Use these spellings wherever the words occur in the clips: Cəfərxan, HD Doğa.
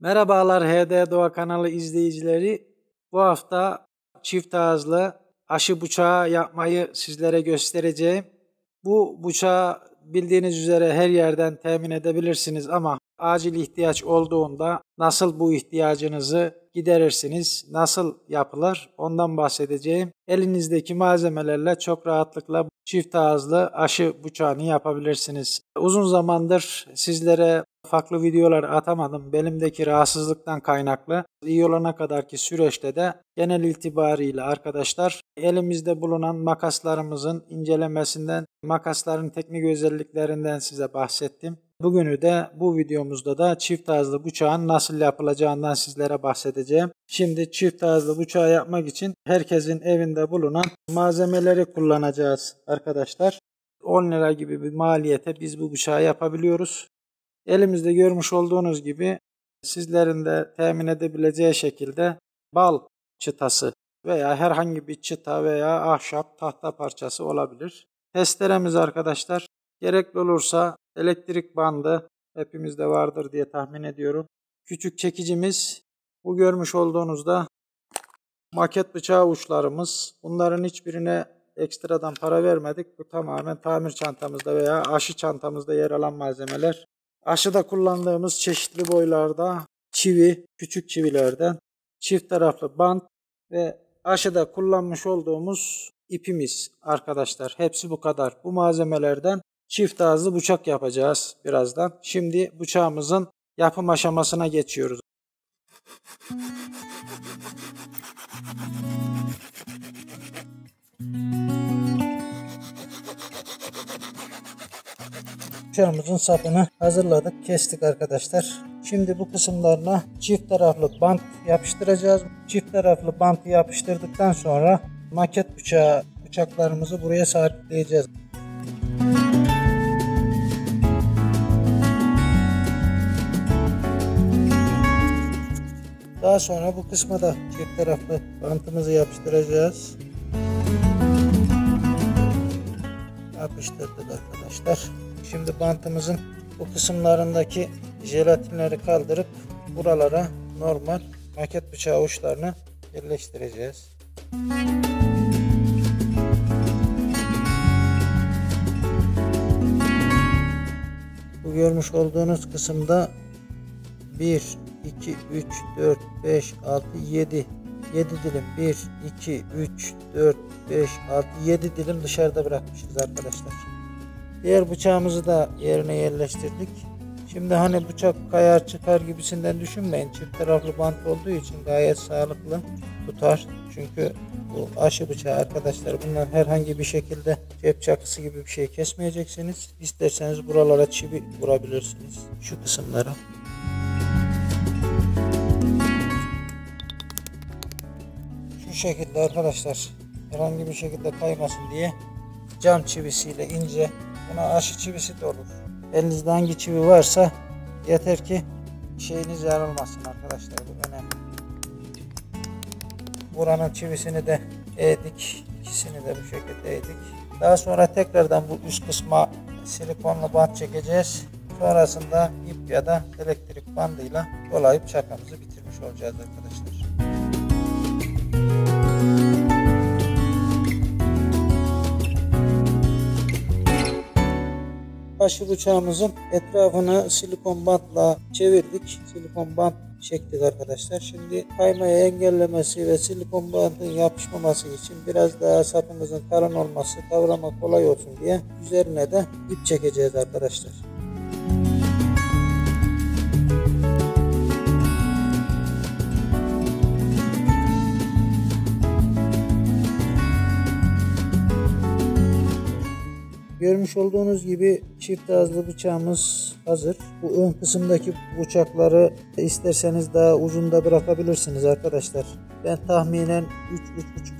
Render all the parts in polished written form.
Merhabalar HD Doğa kanalı izleyicileri. Bu hafta çift ağızlı aşı bıçağı yapmayı sizlere göstereceğim. Bu bıçağı bildiğiniz üzere her yerden temin edebilirsiniz ama acil ihtiyaç olduğunda nasıl bu ihtiyacınızı giderirsiniz, nasıl yapılır ondan bahsedeceğim. Elinizdeki malzemelerle çok rahatlıkla çift ağızlı aşı bıçağını yapabilirsiniz. Uzun zamandır sizlere farklı videolar atamadım. Belimdeki rahatsızlıktan kaynaklı. İyi olana kadarki süreçte de genel itibariyle arkadaşlar elimizde bulunan makaslarımızın incelemesinden, makasların teknik özelliklerinden size bahsettim. Bugünü de bu videomuzda da çift ağızlı bıçağın nasıl yapılacağından sizlere bahsedeceğim. Şimdi çift ağızlı bıçağı yapmak için herkesin evinde bulunan malzemeleri kullanacağız arkadaşlar. 10 lira gibi bir maliyete biz bu bıçağı yapabiliyoruz. Elimizde görmüş olduğunuz gibi sizlerin de temin edebileceği şekilde bal çıtası veya herhangi bir çıta veya ahşap tahta parçası olabilir. Testeremiz arkadaşlar gerekli olursa elektrik bandı hepimizde vardır diye tahmin ediyorum. Küçük çekicimiz, bu görmüş olduğunuzda maket bıçağı uçlarımız. Bunların hiçbirine ekstradan para vermedik. Bu tamamen tamir çantamızda veya aşı çantamızda yer alan malzemeler. Aşıda kullandığımız çeşitli boylarda çivi, küçük çivilerden, çift taraflı bant ve aşıda kullanmış olduğumuz ipimiz arkadaşlar. Hepsi bu kadar. Bu malzemelerden çift ağızlı bıçak yapacağız birazdan. Şimdi bıçağımızın yapım aşamasına geçiyoruz. Bıçağımızın sapını hazırladık, kestik arkadaşlar. Şimdi bu kısımlarına çift taraflı bant yapıştıracağız. Çift taraflı bantı yapıştırdıktan sonra maket bıçaklarımızı buraya sabitleyeceğiz. Daha sonra bu kısma da çift taraflı bantımızı yapıştıracağız. Yapıştırdık arkadaşlar. Şimdi bantımızın bu kısımlarındaki jelatinleri kaldırıp buralara normal maket bıçağı uçlarını yerleştireceğiz. Bu görmüş olduğunuz kısımda 1, 2, 3, 4, 5, 6, 7. 7 dilim 1, 2, 3, 4, 5, 6, 7 dilim dışarıda bırakmışız arkadaşlar. Diğer bıçağımızı da yerine yerleştirdik. Şimdi hani bıçak kayar çıkar gibisinden düşünmeyin. Çift taraflı bant olduğu için gayet sağlıklı tutar. Çünkü bu aşı bıçağı arkadaşlar, bunlar herhangi bir şekilde cep çakısı gibi bir şey kesmeyeceksiniz. İsterseniz buralara çivi vurabilirsiniz, şu kısımlara. Şu şekilde arkadaşlar, herhangi bir şekilde kaymasın diye cam çivisiyle ince, buna aşı çivisi de olur. Elinizde hangi çivi varsa yeter ki şeyiniz yarılmasın arkadaşlar, bu önemli. Buranın çivisini de eğdik, ikisini de bu şekilde eğdik. Daha sonra tekrardan bu üst kısma silikonlu bant çekeceğiz. Sonrasında ip ya da elektrik bandıyla dolayıp çakamızı bitirmiş olacağız arkadaşlar. Aşı bıçağımızın etrafını silikon bantla çevirdik. Silikon bant çektik arkadaşlar. Şimdi kaymayı engellemesi ve silikon bantın yapışmaması için biraz daha sapımızın kalın olması, kavrama kolay olsun diye üzerine de ip çekeceğiz arkadaşlar. Görmüş olduğunuz gibi çift ağızlı bıçağımız hazır. Bu ön kısımdaki bıçakları isterseniz daha ucunda bırakabilirsiniz arkadaşlar. Ben tahminen 3-3,5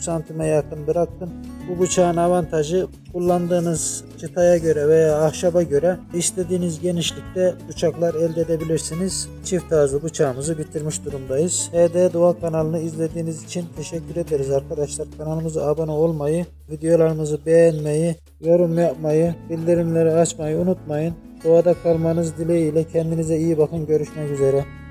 santime yakın bıraktım. Bu bıçağın avantajı, kullandığınız çıtaya göre veya ahşaba göre istediğiniz genişlikte bıçaklar elde edebilirsiniz. Çift ağızlı bıçağımızı bitirmiş durumdayız. HD Doğa kanalını izlediğiniz için teşekkür ederiz arkadaşlar. Kanalımıza abone olmayı, videolarımızı beğenmeyi, yorum yapmayı, bildirimleri açmayı unutmayın. Doğada kalmanız dileğiyle kendinize iyi bakın. Görüşmek üzere.